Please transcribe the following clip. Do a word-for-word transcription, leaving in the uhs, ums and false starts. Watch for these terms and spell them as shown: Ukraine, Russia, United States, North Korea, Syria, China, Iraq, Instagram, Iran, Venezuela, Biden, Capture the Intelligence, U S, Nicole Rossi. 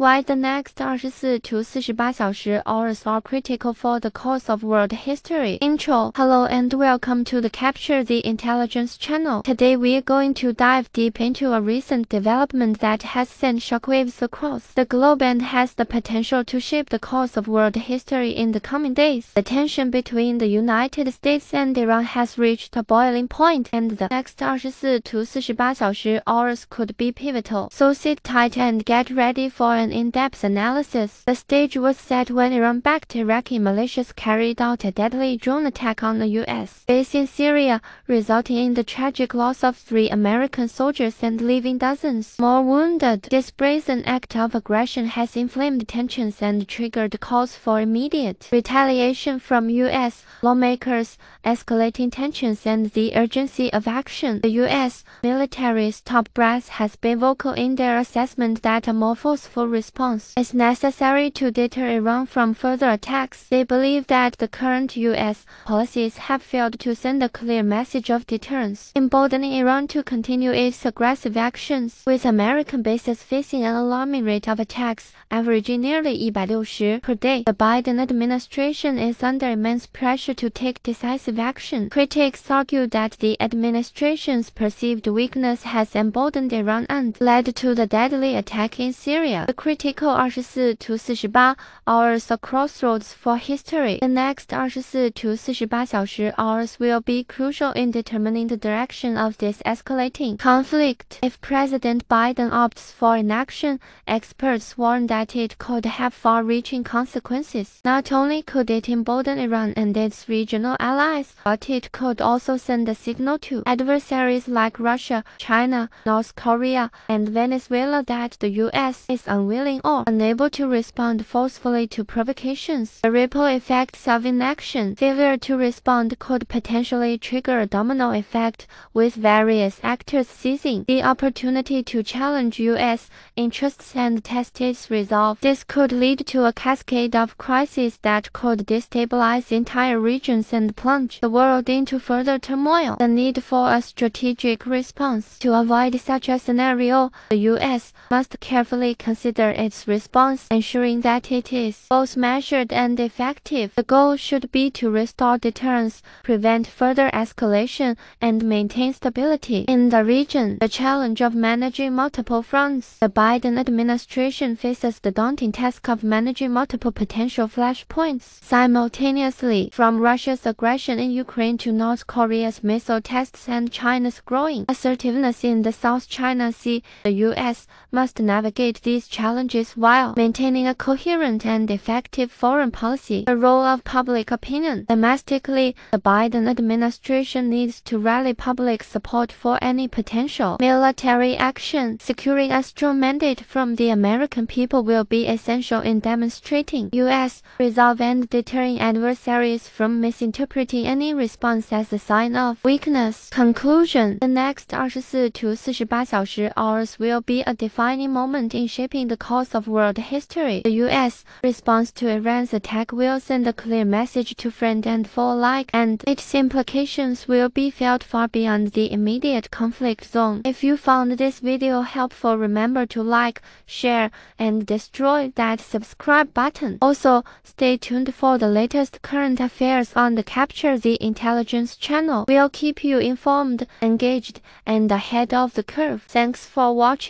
While the next twenty-four to forty-eight小时hours are critical for the course of world history. Intro. Hello and welcome to the Capture the Intelligence channel. Today we're going to dive deep into a recent development that has sent shockwaves across the globe and has the potential to shape the course of world history in the coming days. The tension between the United States and Iran has reached a boiling point, and the next twenty-four to forty-eight小时hours could be pivotal. So sit tight and get ready for an in-depth analysis. The stage was set when Iran-backed Iraqi militias carried out a deadly drone attack on the U S base in Syria, resulting in the tragic loss of three American soldiers and leaving dozens more wounded. This brazen act of aggression has inflamed tensions and triggered calls for immediate retaliation from U S lawmakers, escalating tensions and the urgency of action. The U S military's top brass has been vocal in their assessment that a more forceful response is necessary to deter Iran from further attacks. They believe that the current U S policies have failed to send a clear message of deterrence, emboldening Iran to continue its aggressive actions. With American bases facing an alarming rate of attacks, averaging nearly one hundred sixty per day, the Biden administration is under immense pressure to take decisive action. Critics argue that the administration's perceived weakness has emboldened Iran and led to the deadly attack in Syria. The critical twenty-four to forty-eight hours are crossroads for history. The next twenty-four to forty-eight小时hours will be crucial in determining the direction of this escalating conflict. If President Biden opts for inaction, experts warn that it could have far-reaching consequences. Not only could it embolden Iran and its regional allies, but it could also send a signal to adversaries like Russia, China, North Korea, and Venezuela that the U S is unwilling willing or unable to respond forcefully to provocations. The ripple effects of inaction. Failure to respond could potentially trigger a domino effect, with various actors seizing the opportunity to challenge U S interests and test its resolve. This could lead to a cascade of crises that could destabilize entire regions and plunge the world into further turmoil. The need for a strategic response. To avoid such a scenario, the U S must carefully consider its response, ensuring that it is both measured and effective. The goal should be to restore deterrence, prevent further escalation, and maintain stability in the region. The challenge of managing multiple fronts. The Biden administration faces the daunting task of managing multiple potential flashpoints simultaneously, from Russia's aggression in Ukraine to North Korea's missile tests and China's growing assertiveness in the South China Sea. The U S must navigate these challenges Challenges while maintaining a coherent and effective foreign policy. The role of public opinion. Domestically, the Biden administration needs to rally public support for any potential military action. Securing a strong mandate from the American people will be essential in demonstrating U S resolve and deterring adversaries from misinterpreting any response as a sign of weakness. Conclusion. The next twenty-four to forty-eight小时 hours will be a defining moment in shaping the course of world history. The U S response to Iran's attack will send a clear message to friend and foe alike, and its implications will be felt far beyond the immediate conflict zone. If you found this video helpful, remember to like, share, and destroy that subscribe button. Also, stay tuned for the latest current affairs on the Capture the Intelligence channel. We'll keep you informed, engaged, and ahead of the curve. Thanks for watching.